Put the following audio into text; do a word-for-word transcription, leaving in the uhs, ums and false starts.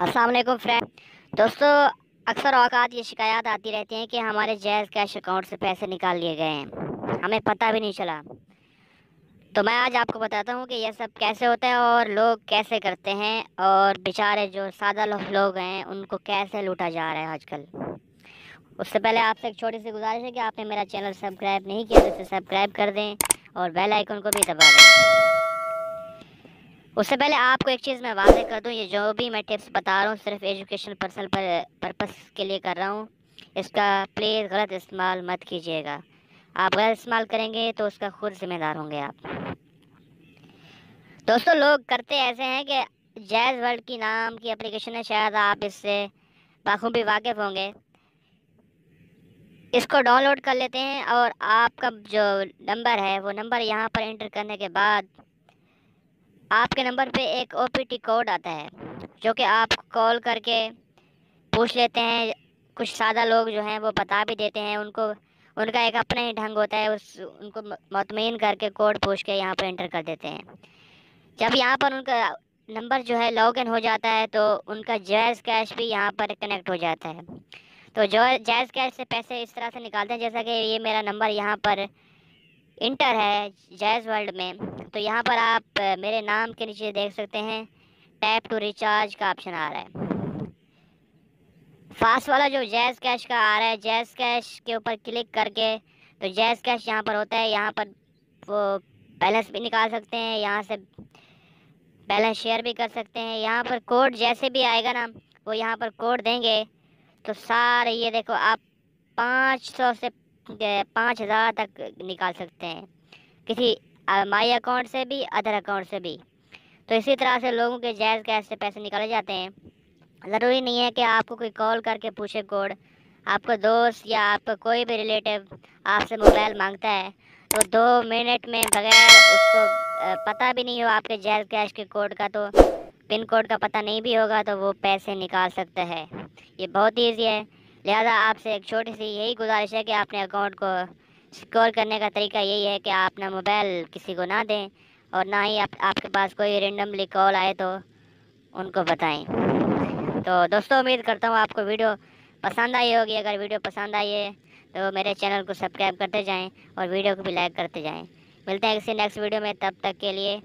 अस्सलाम वालेकुम फ्रेंड। दोस्तों, अक्सर औकात ये शिकायत आती रहती है कि हमारे जैज़ कैश अकाउंट से पैसे निकाल लिए गए हैं, हमें पता भी नहीं चला। तो मैं आज आपको बताता हूँ कि यह सब कैसे होता है और लोग कैसे करते हैं, और बेचारे जो सादा लोग हैं उनको कैसे लूटा जा रहा है आजकल। उससे पहले आपसे एक छोटी सी गुजारिश है कि आपने मेरा चैनल सब्सक्राइब नहीं किया तो इसे सब्सक्राइब कर दें और बेल आइकन को भी दबा दें। उससे पहले आपको एक चीज़ मैं वादे कर दूं, ये जो भी मैं टिप्स बता रहा हूँ सिर्फ एजुकेशनल पर्सनल पर, पर्पस के लिए कर रहा हूँ। इसका प्लीज़ गलत इस्तेमाल मत कीजिएगा। आप गलत इस्तेमाल करेंगे तो उसका खुद जिम्मेदार होंगे आप। दोस्तों, लोग करते ऐसे हैं कि जैज़ वर्ल्ड की नाम की एप्लीकेशन है, शायद आप इससे बाखूबी वाकिफ़ होंगे। इसको डाउनलोड कर लेते हैं और आपका जो नंबर है वो नंबर यहाँ पर इंटर करने के बाद आपके नंबर पे एक ओपीटी कोड आता है, जो कि आप कॉल करके पूछ लेते हैं। कुछ सादा लोग जो हैं वो बता भी देते हैं, उनको उनका एक अपना ही ढंग होता है। उस उनको मतमीन करके कोड पूछ के यहाँ पर इंटर कर देते हैं। जब यहाँ पर उनका नंबर जो है लॉगिन हो जाता है तो उनका जैज़ कैश भी यहाँ पर कनेक्ट हो जाता है। तो जो जैज़ कैश से पैसे इस तरह से निकालते हैं, जैसा कि ये मेरा नंबर यहाँ पर इंटर है जैज़ वर्ल्ड में, तो यहाँ पर आप मेरे नाम के नीचे देख सकते हैं टैप टू रिचार्ज का ऑप्शन आ रहा है। फास्ट वाला जो जैज़ कैश का आ रहा है, जैज़ कैश के ऊपर क्लिक करके तो जैज़ कैश यहाँ पर होता है। यहाँ पर वो बैलेंस भी निकाल सकते हैं, यहाँ से बैलेंस शेयर भी कर सकते हैं। यहाँ पर कोड जैसे भी आएगा ना, वो यहाँ पर कोड देंगे तो सारे ये देखो आप पाँच सौ से पाँच हज़ार तक निकाल सकते हैं, किसी माई अकाउंट से भी, अदर अकाउंट से भी। तो इसी तरह से लोगों के जैज़ कैश से पैसे निकाले जाते हैं। ज़रूरी नहीं है कि आपको कोई कॉल करके पूछे कोड। आपको दोस्त या आपका कोई भी रिलेटिव आपसे मोबाइल मांगता है तो दो मिनट में बगैर उसको पता भी नहीं हो आपके जैज़ कैश के कोड का, तो पिन कोड का पता नहीं भी होगा, तो वो पैसे निकाल सकता है। ये बहुत ईजी है। लिहाजा आपसे एक छोटी सी यही गुजारिश है कि आपने अकाउंट को सिक्योर करने का तरीका यही है कि आप ना मोबाइल किसी को ना दें और ना ही आप, आपके पास कोई रेंडमली कॉल आए तो उनको बताएं। तो दोस्तों, उम्मीद करता हूँ आपको वीडियो पसंद आई होगी। अगर वीडियो पसंद आई है तो मेरे चैनल को सब्सक्राइब करते जाएं और वीडियो को भी लाइक करते जाएं। मिलते हैं किसी नेक्स्ट वीडियो में, तब तक के लिए।